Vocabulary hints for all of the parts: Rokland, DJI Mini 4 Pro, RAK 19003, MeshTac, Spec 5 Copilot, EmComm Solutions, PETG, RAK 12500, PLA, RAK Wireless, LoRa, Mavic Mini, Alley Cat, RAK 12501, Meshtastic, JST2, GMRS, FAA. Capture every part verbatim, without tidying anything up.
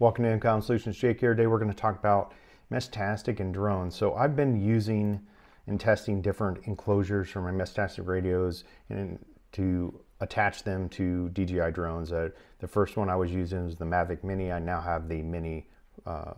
Welcome to EmComm Solutions, Jake here. Today we're going to talk about Meshtastic and drones. So I've been using and testing different enclosures for my Meshtastic radios and to attach them to D J I drones. Uh, the first one I was using was the Mavic Mini. I now have the Mini uh,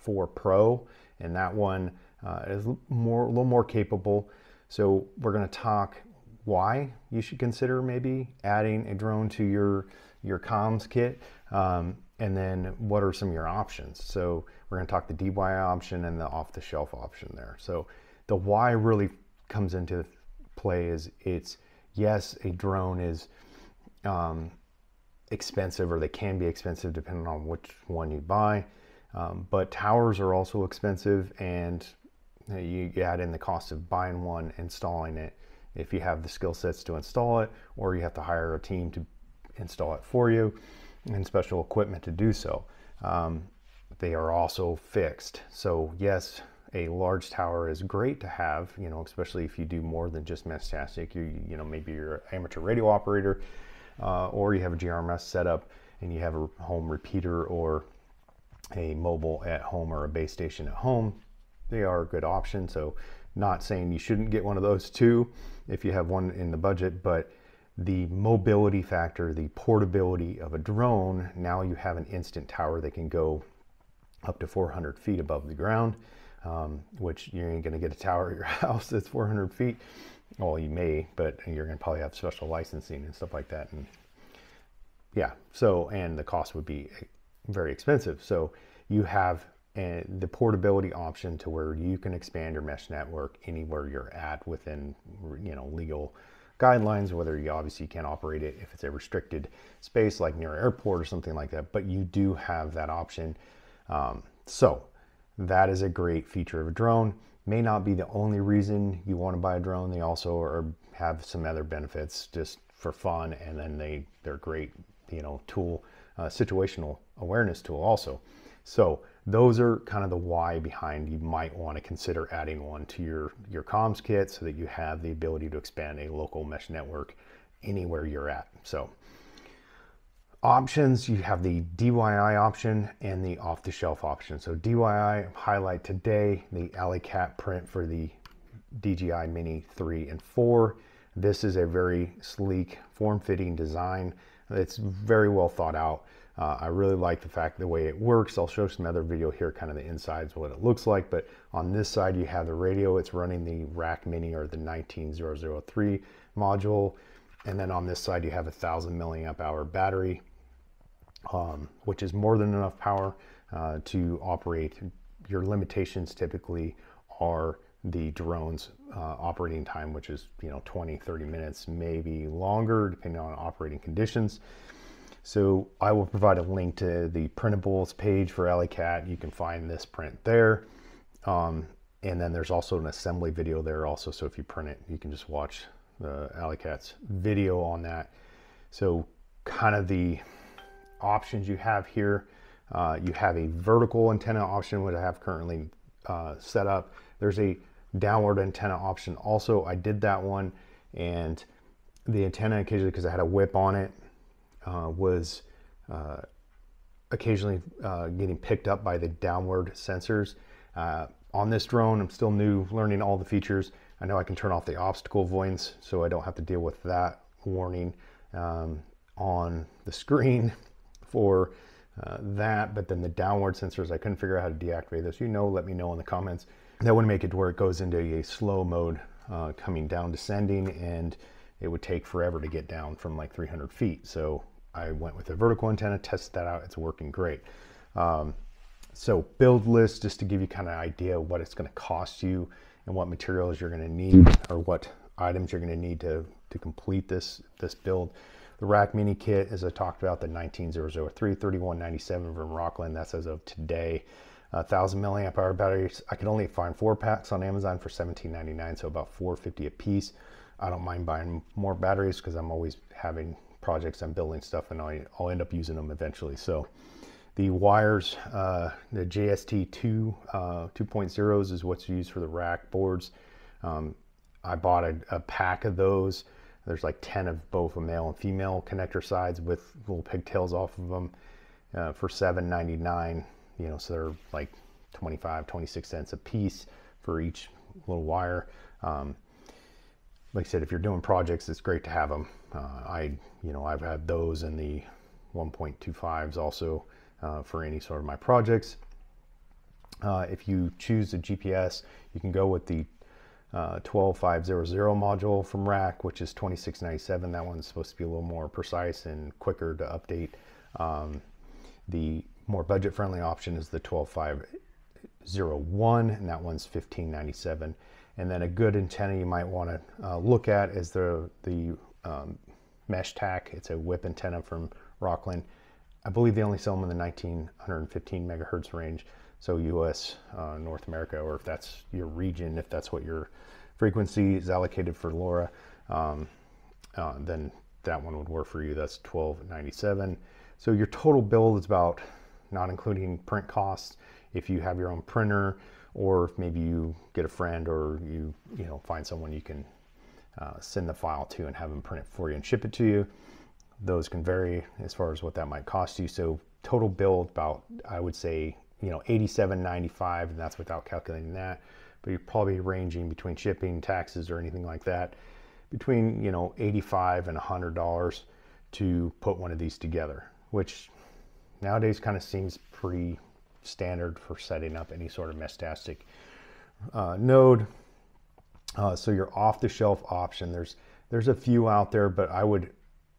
four Pro, and that one uh, is more, a little more capable. So we're going to talk why you should consider maybe adding a drone to your, your comms kit. Um, and then what are some of your options? So we're going to talk the D I Y option and the off-the-shelf option there. So the why really comes into play is it's, yes, a drone is um, expensive, or they can be expensive depending on which one you buy. Um, but towers are also expensive, and you add in the cost of buying one, installing it, if you have the skill sets to install it, or you have to hire a team to install it for you, and special equipment to do so. Um, they are also fixed. So yes, a large tower is great to have, you know, especially if you do more than just Meshtastic. You, you know, maybe you're an amateur radio operator, uh, or you have a G M R S setup and you have a home repeater or a mobile at home or a base station at home. They are a good option. So not saying you shouldn't get one of those too, if you have one in the budget, but the mobility factor, the portability of a drone, now you have an instant tower that can go up to four hundred feet above the ground, um, which you ain't gonna get a tower at your house that's four hundred feet. Well, you may, but you're gonna probably have special licensing and stuff like that. And yeah, so, and the cost would be very expensive. So you have a, the portability option to where you can expand your mesh network anywhere you're at within, you know, legal guidelines, whether you obviously can't operate it if it's a restricted space like near an airport or something like that, but you do have that option. Um, so that is a great feature of a drone. May not be the only reason you want to buy a drone. They also are, have some other benefits just for fun, and then they, they're great, you know, tool, uh, situational awareness tool also. So those are kind of the why behind you might want to consider adding one to your, your comms kit so that you have the ability to expand a local mesh network anywhere you're at. So options, you have the D I Y option and the off-the-shelf option. So D I Y highlight today, the Alley Cat print for the D J I Mini three and four. This is a very sleek, form-fitting design. It's very well thought out. Uh, I really like the fact the way it works. I'll show some other video here, kind of the insides, what it looks like. But on this side, you have the radio. It's running the R A K Mini or the one nine zero zero three module. And then on this side, you have a thousand milliamp hour battery, um, which is more than enough power uh, to operate. Your limitations typically are the drone's uh, operating time, which is, you know, twenty, thirty minutes, maybe longer, depending on operating conditions. So I will provide a link to the printables page for Alley Cat. You can find this print there. Um, and then there's also an assembly video there also. So if you print it, you can just watch the Alley Cat's video on that. So kind of the options you have here, uh, you have a vertical antenna option, which I have currently uh, set up. There's a downward antenna option also. I did that one, and the antenna occasionally, because I had a whip on it, Uh, was uh, occasionally uh, getting picked up by the downward sensors. Uh, on this drone, I'm still new, learning all the features. I know I can turn off the obstacle avoidance, so I don't have to deal with that warning um, on the screen for uh, that. But then the downward sensors, I couldn't figure out how to deactivate this. You know, let me know in the comments. That would make it to where it goes into a slow mode, uh, coming down, descending, and it would take forever to get down from like three hundred feet. So I went with a vertical antenna, tested that out. It's working great. Um, so build list, just to give you kind of an idea of what it's going to cost you and what materials you're going to need, or what items you're going to need to, to complete this, this build. The R A K Mini kit, as I talked about, the one nine zero zero three, thirty-one ninety-seven from Rokland. That's as of today. A thousand milliamp hour batteries. I could only find four packs on Amazon for seventeen ninety-nine. So about four fifty a piece. I don't mind buying more batteries because I'm always having projects, I'm building stuff, and I, I'll end up using them eventually. So the wires, uh, the J S T two uh, two point zeros is what's used for the R A K boards. Um, I bought a, a pack of those. There's like ten of both a male and female connector sides with little pigtails off of them. uh, for seven ninety-nine, you know, so they're like twenty-five, twenty-six cents a piece for each little wire. Um, like I said, if you're doing projects, it's great to have them. Uh, I, you know, I've had those in the one point two fives also uh, for any sort of my projects. Uh, if you choose a G P S, you can go with the uh, twelve five hundred module from RAK, which is twenty-six ninety-seven. That one's supposed to be a little more precise and quicker to update. Um, the more budget-friendly option is the twelve five hundred one, and that one's fifteen ninety-seven. And then a good antenna you might want to uh, look at is the the um, MeshTac. It's a whip antenna from Rokland. I believe they only sell them in the nineteen fifteen megahertz range. So U S, uh, North America, or if that's your region, if that's what your frequency is allocated for LoRa, um, uh, then that one would work for you. That's twelve ninety-seven. So your total bill is about, not including print costs, if you have your own printer, or if maybe you get a friend, or you you know find someone you can uh, send the file to and have them print it for you and ship it to you. Those can vary as far as what that might cost you. So total bill about, I would say, you know, eighty-seven ninety-five, and that's without calculating that. But you're probably ranging between shipping, taxes, or anything like that, between, you know, eighty-five and a hundred dollars to put one of these together, which nowadays kind of seems pretty standard for setting up any sort of Meshtastic uh, node. Uh, so your off-the-shelf option, there's there's a few out there, but I would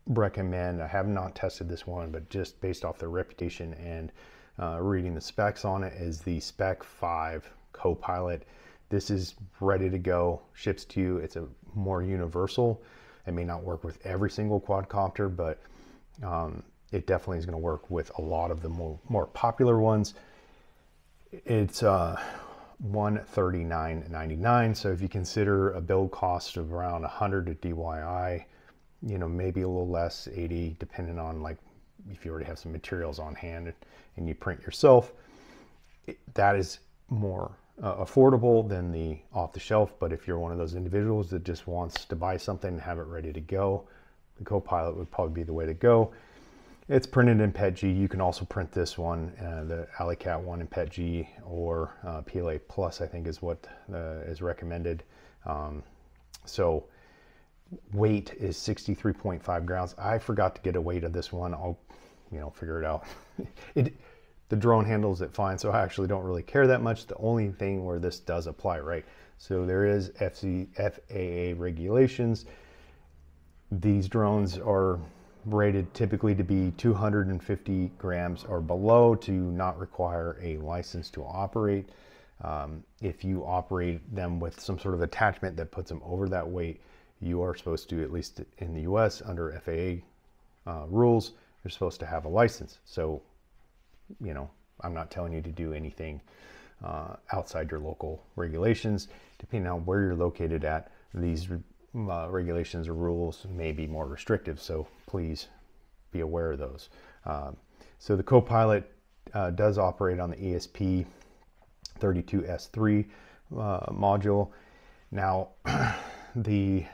recommend, I have not tested this one, but just based off their reputation and uh, reading the specs on it, is the Spec five Copilot. This is ready to go, ships to you. It's a more universal. It may not work with every single quadcopter, but um, it definitely is going to work with a lot of the more, more popular ones. It's uh, one thirty-nine ninety-nine. So if you consider a build cost of around one hundred at D Y I, you know, maybe a little less, eighty, depending on, like, if you already have some materials on hand and you print yourself, it, that is more uh, affordable than the off-the-shelf. But if you're one of those individuals that just wants to buy something and have it ready to go, the Copilot would probably be the way to go. It's printed in P E T G. You can also print this one, uh, the Alley Cat one in P E T G, or uh, P L A Plus, I think, is what uh, is recommended. Um, so weight is sixty-three point five grams. I forgot to get a weight of this one. I'll, you know, figure it out. it, the drone handles it fine, so I actually don't really care that much. The only thing where this does apply, right? So there is F A A regulations. These drones are rated typically to be two hundred fifty grams or below to not require a license to operate. Um, if you operate them with some sort of attachment that puts them over that weight, you are supposed to, at least in the U S under F A A uh, rules, you're supposed to have a license. So, you know, I'm not telling you to do anything uh, outside your local regulations. Depending on where you're located at, these Uh, regulations or rules may be more restrictive, so please be aware of those. Um, so the Copilot uh, does operate on the E S P thirty-two S three uh, module. Now, the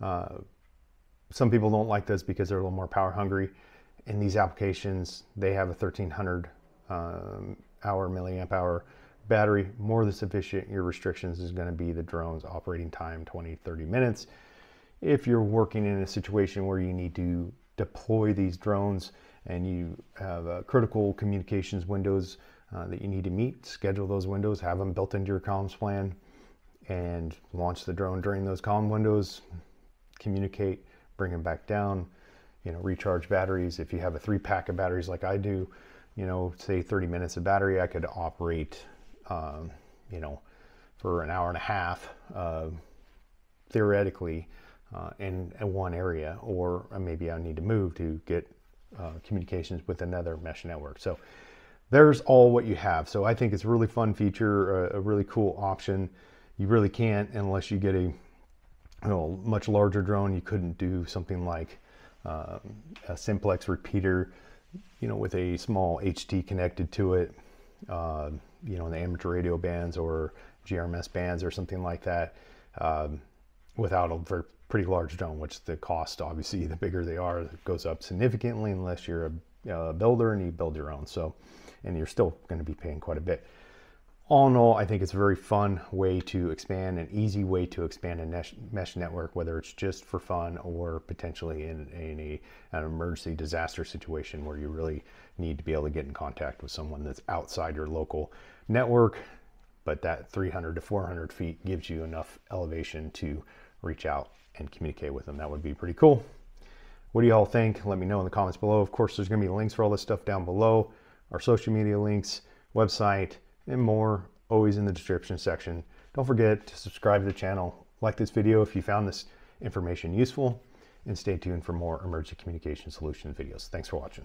uh, some people don't like this because they're a little more power hungry. In these applications, they have a thirteen hundred um, hour milliamp hour battery, more than sufficient. Your restrictions is going to be the drone's operating time, twenty, thirty minutes. If you're working in a situation where you need to deploy these drones and you have uh, critical communications windows uh, that you need to meet, schedule those windows, have them built into your comms plan, and launch the drone during those comm windows, communicate, bring them back down, you know, recharge batteries. If you have a three pack of batteries like I do, you know, say thirty minutes of battery, I could operate Um, you know, for an hour and a half, uh, theoretically, uh, in, in one area, or maybe I need to move to get uh, communications with another mesh network. So there's all what you have. So I think it's a really fun feature, a, a really cool option. You really can't, unless you get a you know, much larger drone, you couldn't do something like um, a simplex repeater, you know, with a small H T connected to it. Uh, you know, in the amateur radio bands or G M R S bands or something like that, um, without a very pretty large drone, which the cost, obviously, the bigger they are, goes up significantly, unless you're a uh, builder and you build your own. So, and you're still going to be paying quite a bit. All in all, I think it's a very fun way to expand, an easy way to expand a mesh, mesh network, whether it's just for fun or potentially in, in a, an emergency disaster situation where you really need to be able to get in contact with someone that's outside your local network. But that three hundred to four hundred feet gives you enough elevation to reach out and communicate with them. That would be pretty cool. What do you all think? Let me know in the comments below. Of course, there's gonna be links for all this stuff down below, our social media links, website, and more, always in the description section. Don't forget to subscribe to the channel, like this video if you found this information useful, and stay tuned for more emergency communication solution videos. Thanks for watching.